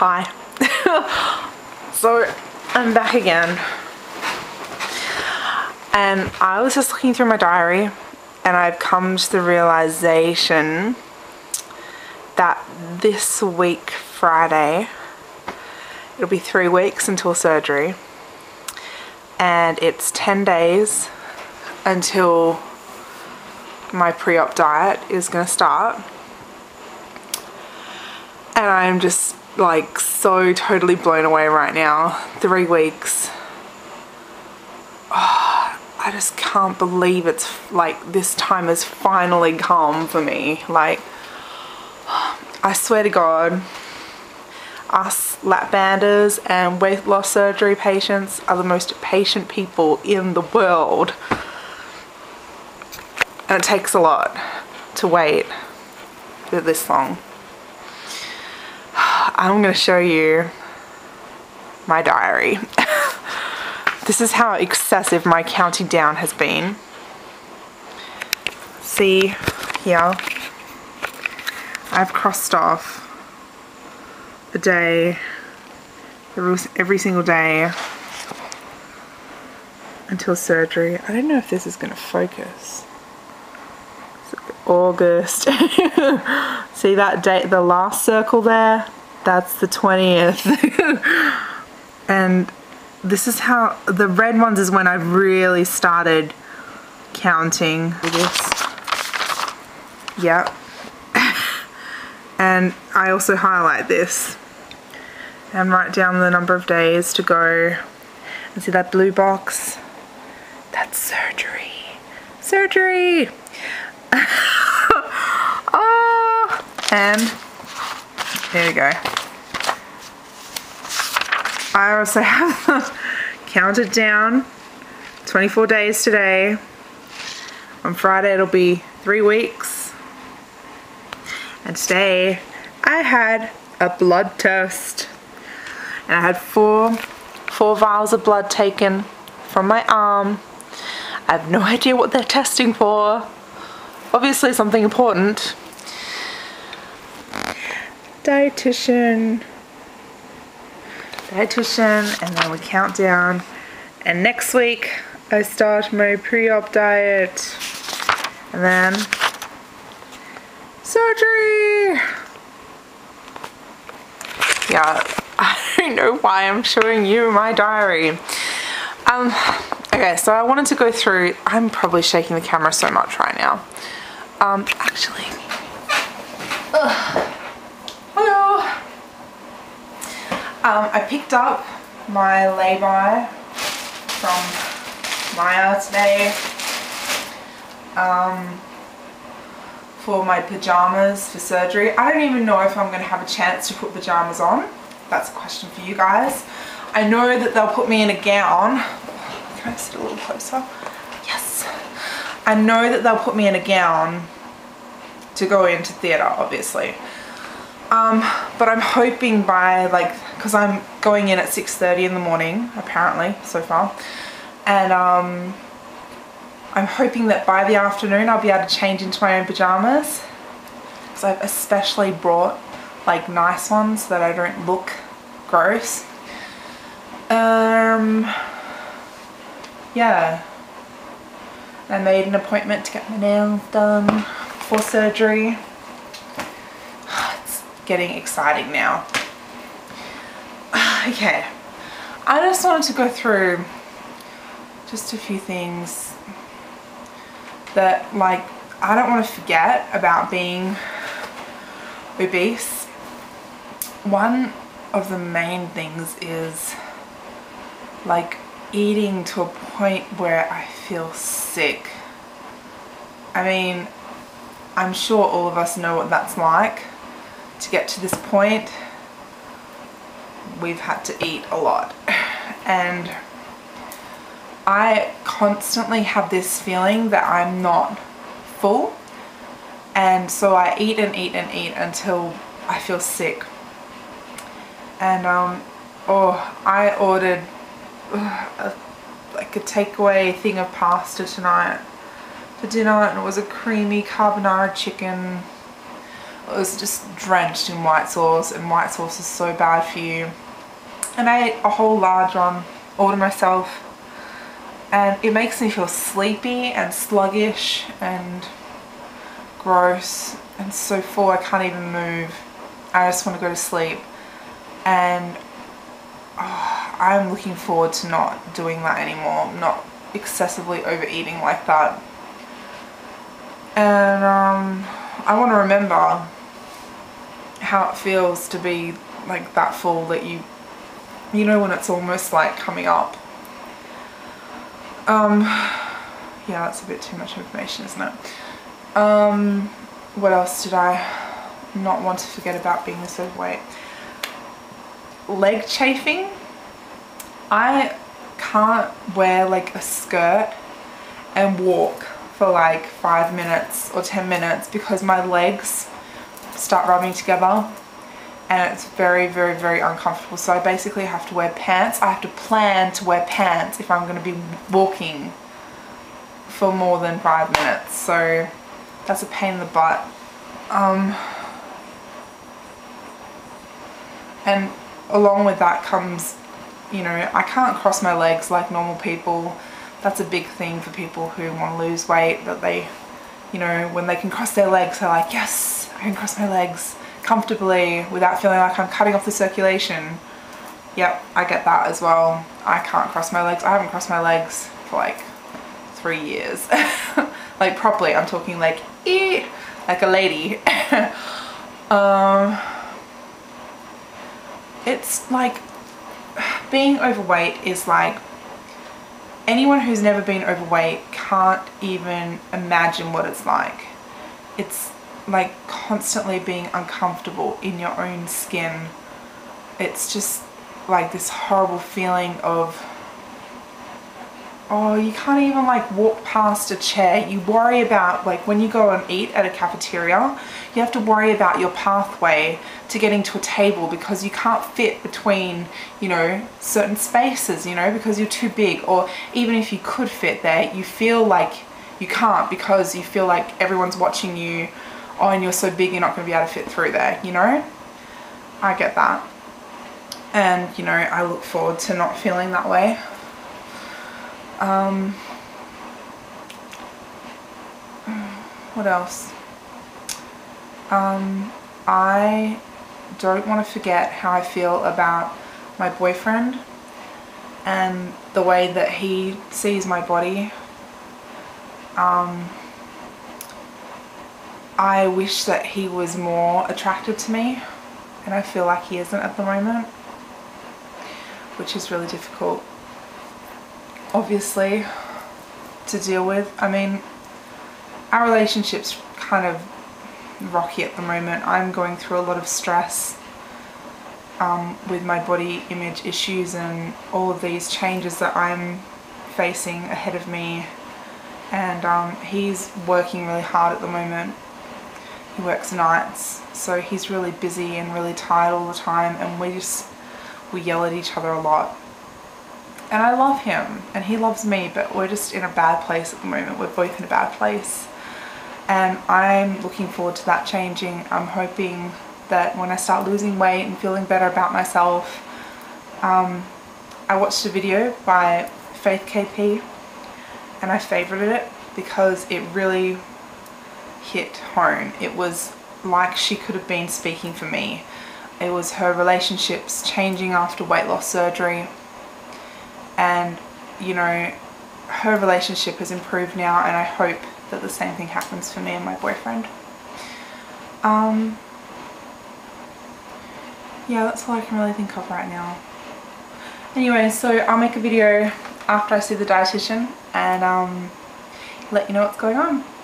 Hi. So I'm back again, and I was just looking through my diary, and I've come to the realization that this week, Friday, it'll be 3 weeks until surgery, and it's 10 days until my pre-op diet is gonna start. And I'm just like so totally blown away right now. 3 weeks. Oh, I just can't believe it's like this time has finally come for me. Like, I swear to God, us Lapbanders and weight loss surgery patients are the most patient people in the world. And it takes a lot to wait for this long. I'm going to show you my diary. This is how excessive my counting down has been. See here, I've crossed off a day every single day until surgery. I don't know if this is going to focus. August. See that date, the last circle there? That's the 20th. And this is how, the red ones is when I really started counting. Yep. And I also highlight this and write down the number of days to go. And see that blue box? That's surgery. Surgery! Oh, and there we go. I also have counted down 24 days today. On Friday it'll be 3 weeks. And today I had a blood test. And I had four vials of blood taken from my arm. I have no idea what they're testing for. Obviously something important. Dietitian, and then we count down, and next week I start my pre-op diet, and then surgery. Yeah, I don't know why I'm showing you my diary. Okay, so I wanted to go through, I'm probably shaking the camera so much right now. Actually, hello. I picked up my lay-by from Maya today for my pajamas for surgery. I don't even know if I'm going to have a chance to put pajamas on. That's a question for you guys. I know that they'll put me in a gown. Can I sit a little closer? Yes. I know that they'll put me in a gown to go into theatre, obviously. But I'm hoping by like, because I'm going in at 6:30 in the morning, apparently, so far. And I'm hoping that by the afternoon I'll be able to change into my own pyjamas. Because I've especially brought like nice ones so that I don't look gross. Yeah, I made an appointment to get my nails done for surgery. It's getting exciting now. Okay, I just wanted to go through just a few things that, like, I don't want to forget about being obese. One of the main things is, like, eating to a point where I feel sick. I mean, I'm sure all of us know what that's like. To get to this point, we've had to eat a lot. And I constantly have this feeling that I'm not full. And so I eat and eat and eat until I feel sick. And I ordered like a takeaway thing of pasta tonight for dinner, and it was a creamy carbonara chicken it was just drenched in white sauce, and white sauce is so bad for you. And I ate a whole large one all to myself, and it makes me feel sleepy and sluggish and gross and so full. I can't even move. I just want to go to sleep, and I'm looking forward to not doing that anymore, not excessively overeating like that. And I want to remember how it feels to be like that full, that you know, when it's almost like coming up. Yeah, that's a bit too much information, isn't it? What else did I not want to forget about being this overweight? Leg chafing. I can't wear like a skirt and walk for like 5 minutes or 10 minutes because my legs start rubbing together, and it's very, very, very uncomfortable. So I basically have to wear pants. I have to plan to wear pants if I'm going to be walking for more than 5 minutes. So that's a pain in the butt. And along with that comes, you know, I can't cross my legs like normal people. That's a big thing for people who want to lose weight, that they, you know, when they can cross their legs, they're like, yes, I can cross my legs comfortably without feeling like I'm cutting off the circulation. Yep, I get that as well. I can't cross my legs. I haven't crossed my legs for like 3 years. Like properly, I'm talking like, eee, like a lady. It's like, being overweight is like, anyone who's never been overweight can't even imagine what it's like. It's like constantly being uncomfortable in your own skin. It's just like this horrible feeling of, oh, you can't even like walk past a chair. You worry about, like when you go and eat at a cafeteria, you have to worry about your pathway to getting to a table because you can't fit between, you know, certain spaces, you know, because you're too big. Or even if you could fit there, you feel like you can't because you feel like everyone's watching you. Oh, and you're so big, you're not going to be able to fit through there, you know? I get that. And, you know, I look forward to not feeling that way. What else? I don't want to forget how I feel about my boyfriend and the way that he sees my body. I wish that he was more attracted to me, and I feel like he isn't at the moment, which is really difficult, obviously, to deal with. I mean, our relationship's kind of rocky at the moment. I'm going through a lot of stress with my body image issues and all of these changes that I'm facing ahead of me, and he's working really hard at the moment. He works nights, so he's really busy and really tired all the time, and we yell at each other a lot. And I love him and he loves me, but we're just in a bad place at the moment. We're both in a bad place, and I'm looking forward to that changing. I'm hoping that when I start losing weight and feeling better about myself, I watched a video by Faith KP and I favorited it because it really hit home. It was like she could have been speaking for me. It was her relationships changing after weight loss surgery. And, you know, her relationship has improved now, and I hope that the same thing happens for me and my boyfriend. Yeah, that's all I can really think of right now. Anyway, so I'll make a video after I see the dietitian and let you know what's going on.